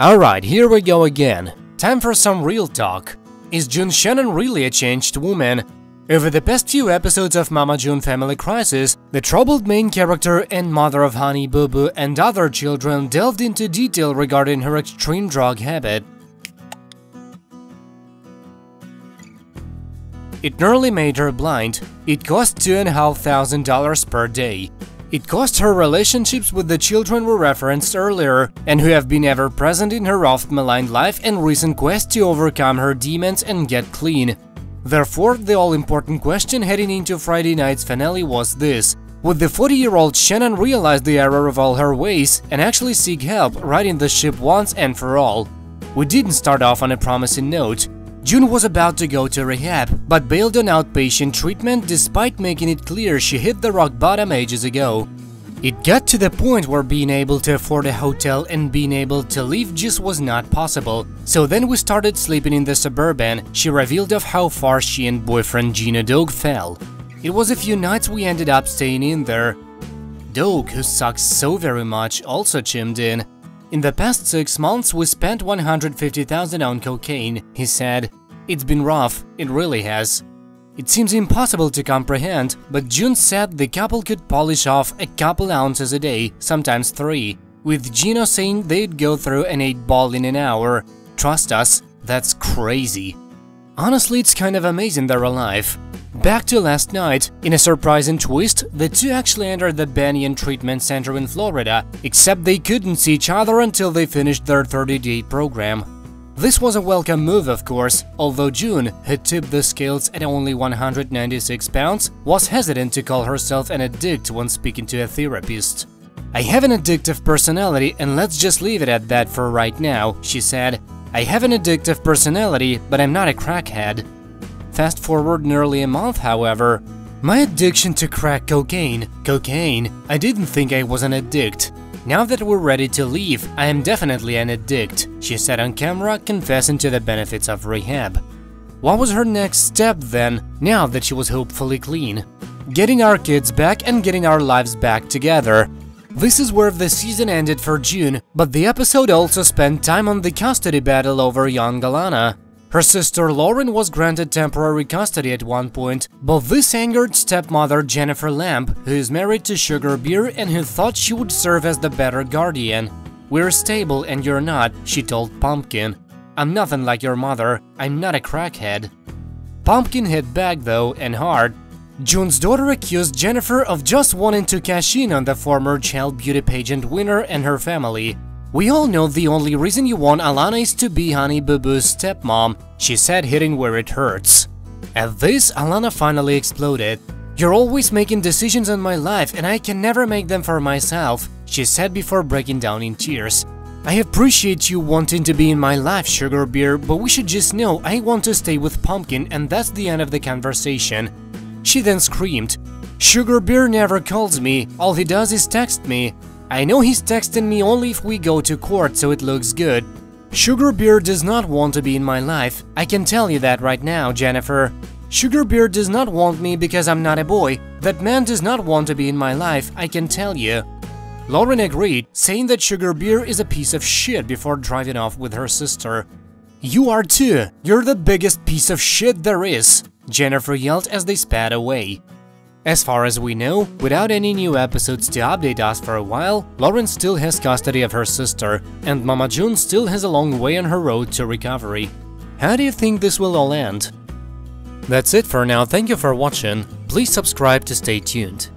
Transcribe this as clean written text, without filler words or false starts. Alright, here we go again. Time for some real talk. Is June Shannon really a changed woman? Over the past few episodes of Mama June Family Crisis, the troubled main character and mother of Honey Boo Boo and other children delved into detail regarding her extreme drug habit. It nearly made her blind. It cost $2,500 per day. It cost her relationships with the children we referenced earlier and who have been ever present in her often maligned life and recent quest to overcome her demons and get clean. Therefore, the all-important question heading into Friday night's finale was this: would the 40-year-old Shannon realize the error of all her ways and actually seek help, righting the ship once and for all? We didn't start off on a promising note. June was about to go to rehab, but bailed on outpatient treatment despite making it clear she hit the rock bottom ages ago. It got to the point where being able to afford a hotel and being able to leave just was not possible, so then we started sleeping in the Suburban. She revealed of how far she and boyfriend Geno Doak fell. It was a few nights we ended up staying in there. Doak, who sucks so very much, also chimed in. In the past 6 months, we spent $150,000 on cocaine, he said. It's been rough, it really has. It seems impossible to comprehend, but June said the couple could polish off a couple ounces a day, sometimes 3, with Geno saying they'd go through an 8-ball in an hour. Trust us, that's crazy. Honestly, it's kind of amazing they're alive. Back to last night, in a surprising twist, the two actually entered the Banyan Treatment Center in Florida, except they couldn't see each other until they finished their 30-day program. This was a welcome move, of course, although June, who tipped the scales at only 196 pounds, was hesitant to call herself an addict when speaking to a therapist. "I have an addictive personality and let's just leave it at that for right now," she said. "I have an addictive personality, but I'm not a crackhead." Fast forward nearly a month, however. "My addiction to crack cocaine, I didn't think I was an addict. Now that we're ready to leave, I am definitely an addict," she said on camera, confessing to the benefits of rehab. What was her next step then, now that she was hopefully clean? Getting our kids back and getting our lives back together. This is where the season ended for June, but the episode also spent time on the custody battle over young Galana. Her sister Lauryn was granted temporary custody at one point, but this angered stepmother Jennifer Lamp, who is married to Sugar Beer and who thought she would serve as the better guardian. "We're stable and you're not," she told Pumpkin. "I'm nothing like your mother, I'm not a crackhead." Pumpkin hit back though, and hard. June's daughter accused Jennifer of just wanting to cash in on the former child beauty pageant winner and her family. "We all know the only reason you want Alana is to be Honey Boo Boo's stepmom," she said, hitting where it hurts. At this, Alana finally exploded. "You're always making decisions on my life and I can never make them for myself," she said before breaking down in tears. "I appreciate you wanting to be in my life, Sugar Beer, but we should just know I want to stay with Pumpkin and that's the end of the conversation." She then screamed, "Sugar Beer never calls me, all he does is text me. I know he's texting me only if we go to court, so it looks good. Sugar Beer does not want to be in my life, I can tell you that right now, Jennifer. Sugar Beer does not want me because I'm not a boy. That man does not want to be in my life, I can tell you." Lauryn agreed, saying that Sugar Beer is a piece of shit before driving off with her sister. "You are too, you're the biggest piece of shit there is," Jennifer yelled as they sped away. As far as we know, without any new episodes to update us for a while, Lauryn still has custody of her sister, and Mama June still has a long way on her road to recovery. How do you think this will all end? That's it for now, thank you for watching, please subscribe to stay tuned.